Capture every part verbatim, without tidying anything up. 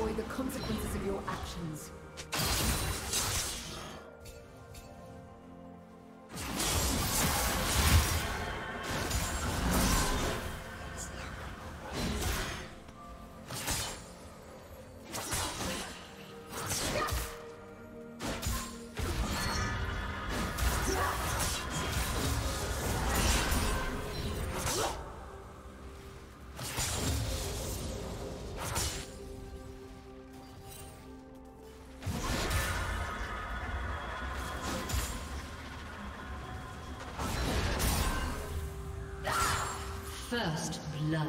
avoid the consequences of your actions. First blood.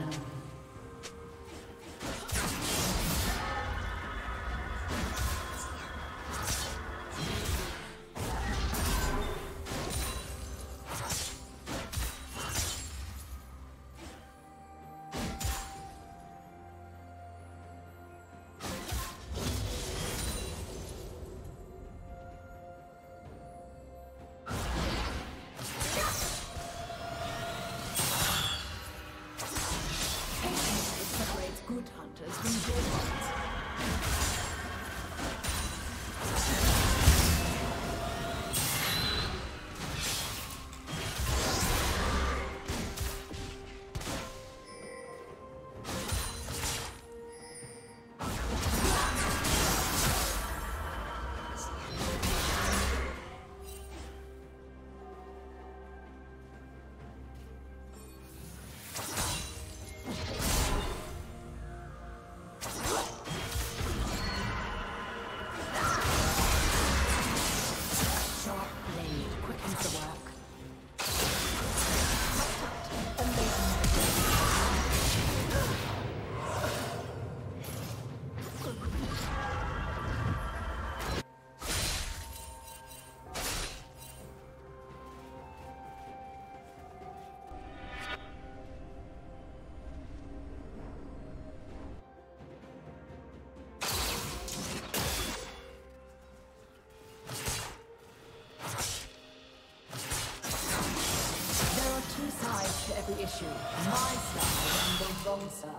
Every issue, my side and the wrong side.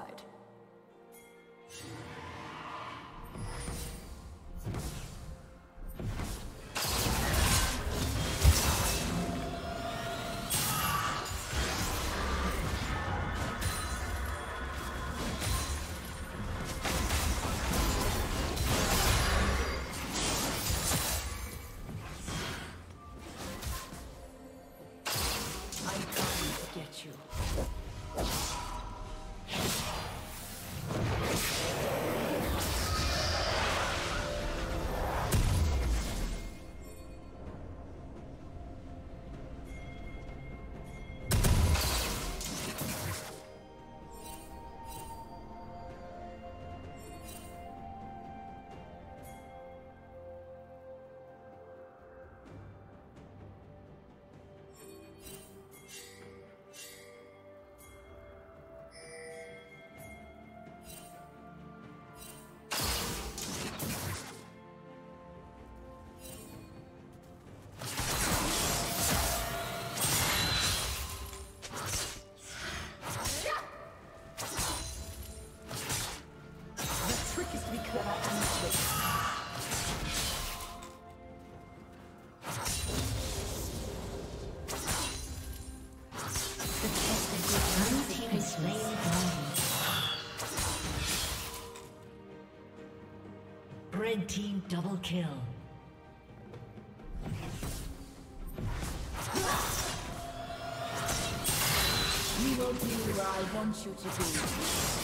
Red team double kill. We will be where I want you to be.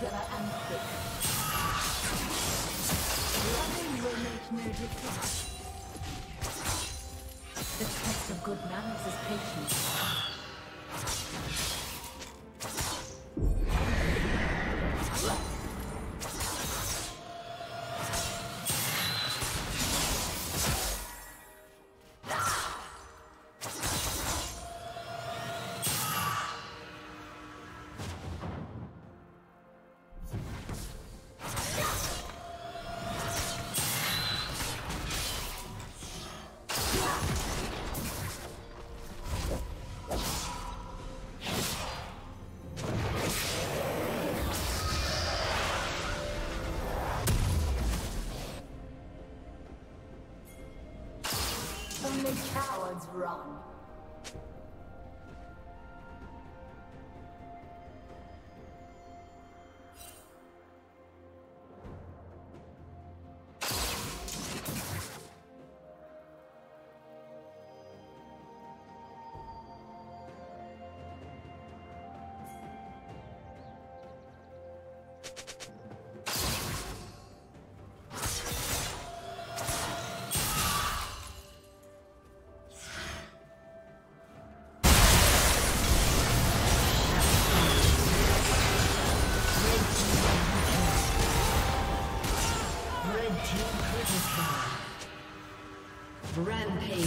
clever and quick. Loving will make no difference. The test of good manners is patience. Cowards run. Rampage.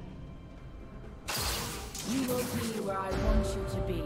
You will be where I want you to be.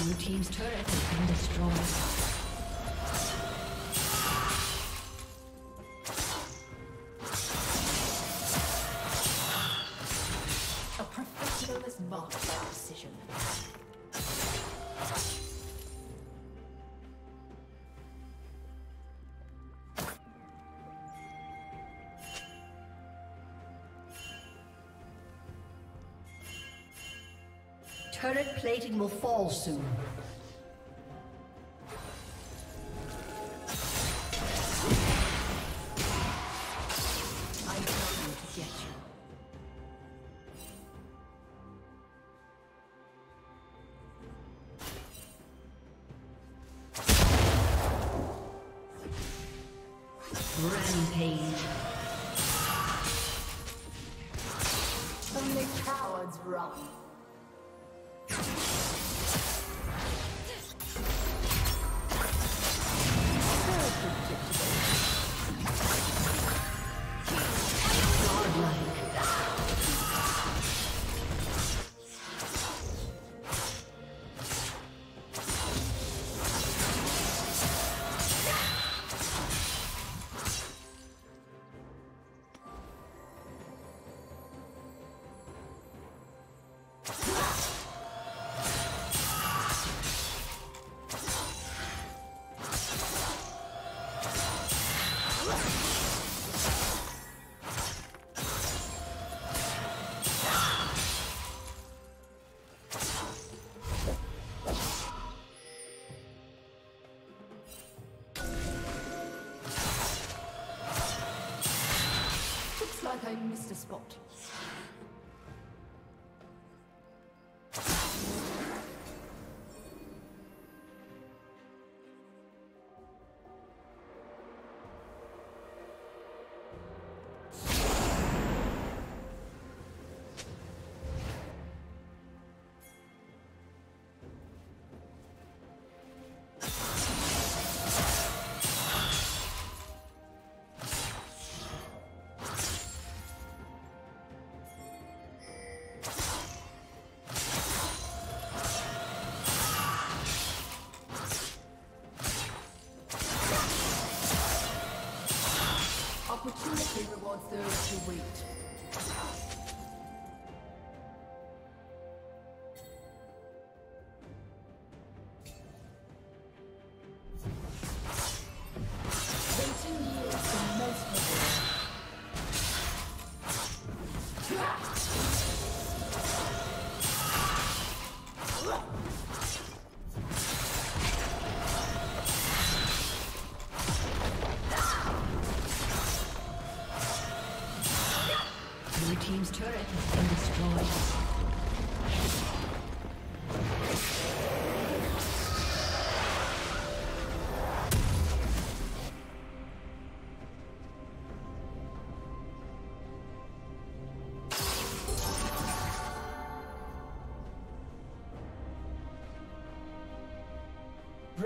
Blue team's turret has been destroyed. Turret plating will fall soon. like I missed a spot. Opportunity rewards those who wait. Red team's turret has been destroyed.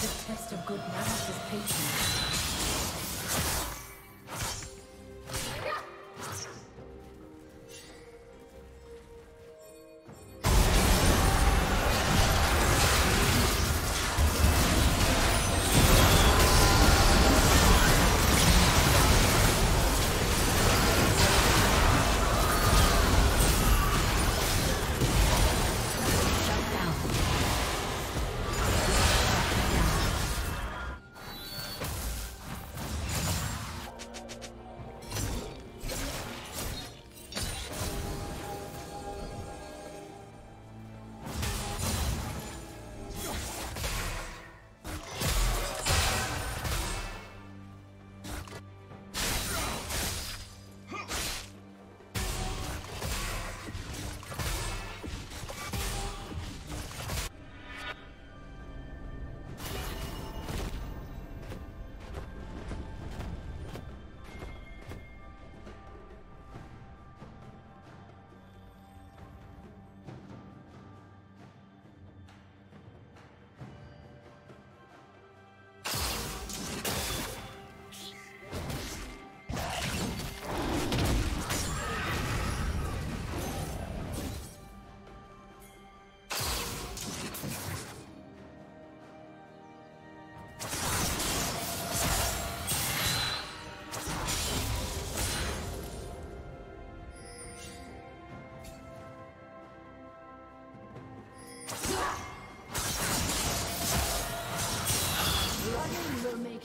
The test of good manners is patience.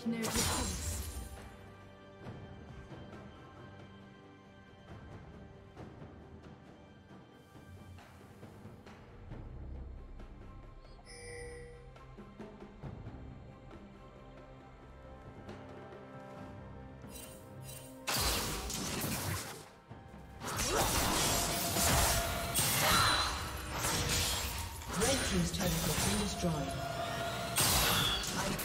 No difference. Red team's turret has been destroyed. I can't.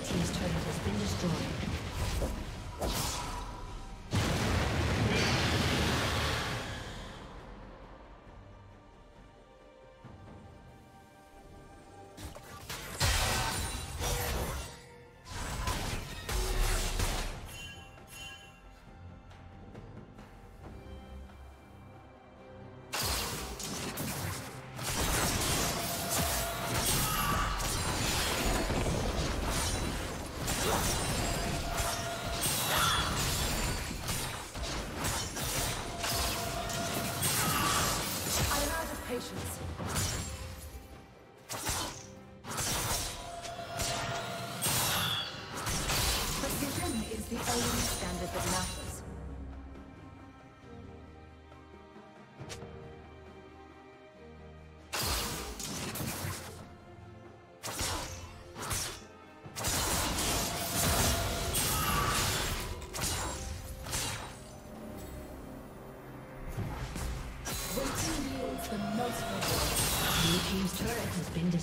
Red team's turret has been destroyed.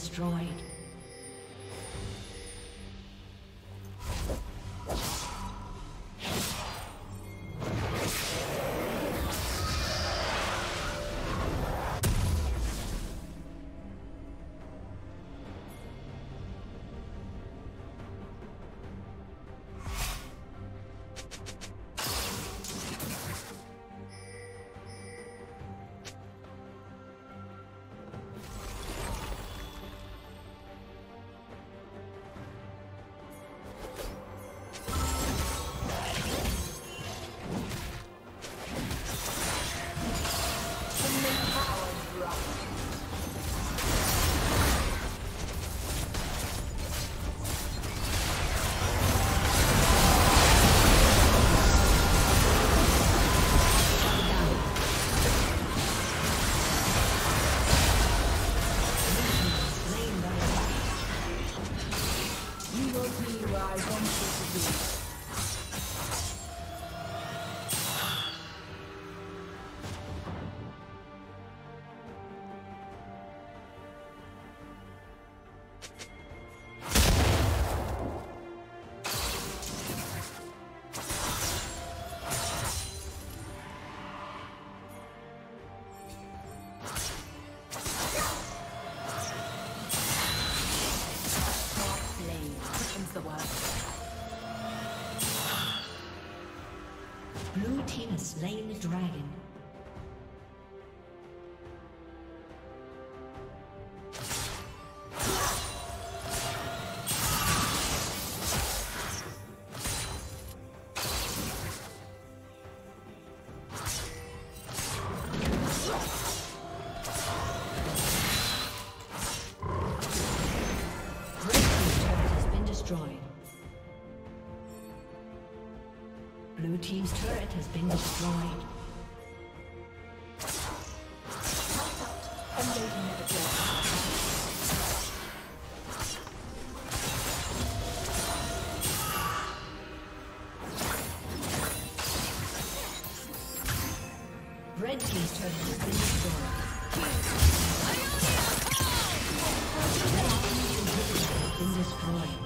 Destroyed. Slain the dragon. Blue team's turret has been destroyed. Red team's turret has been destroyed. Been destroyed.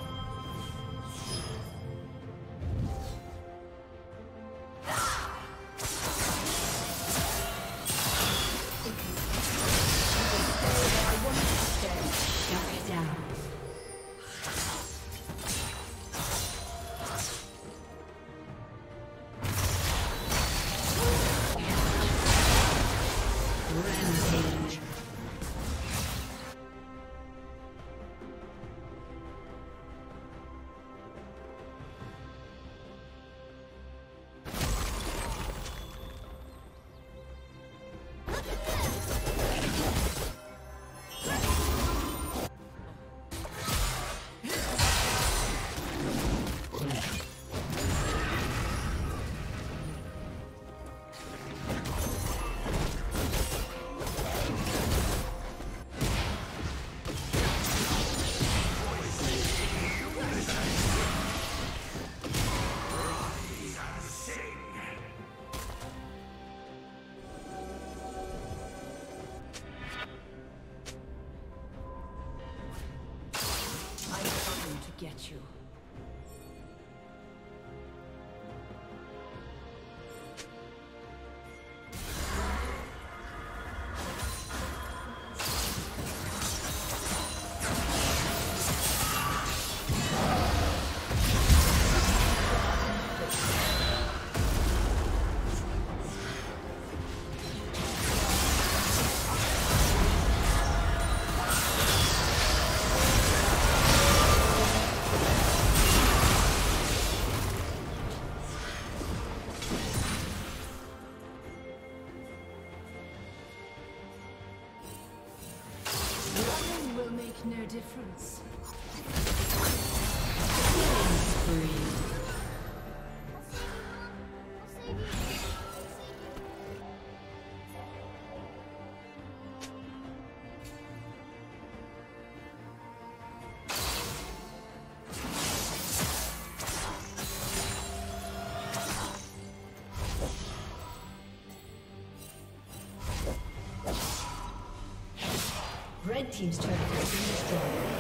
Get you. team's turret has been destroyed.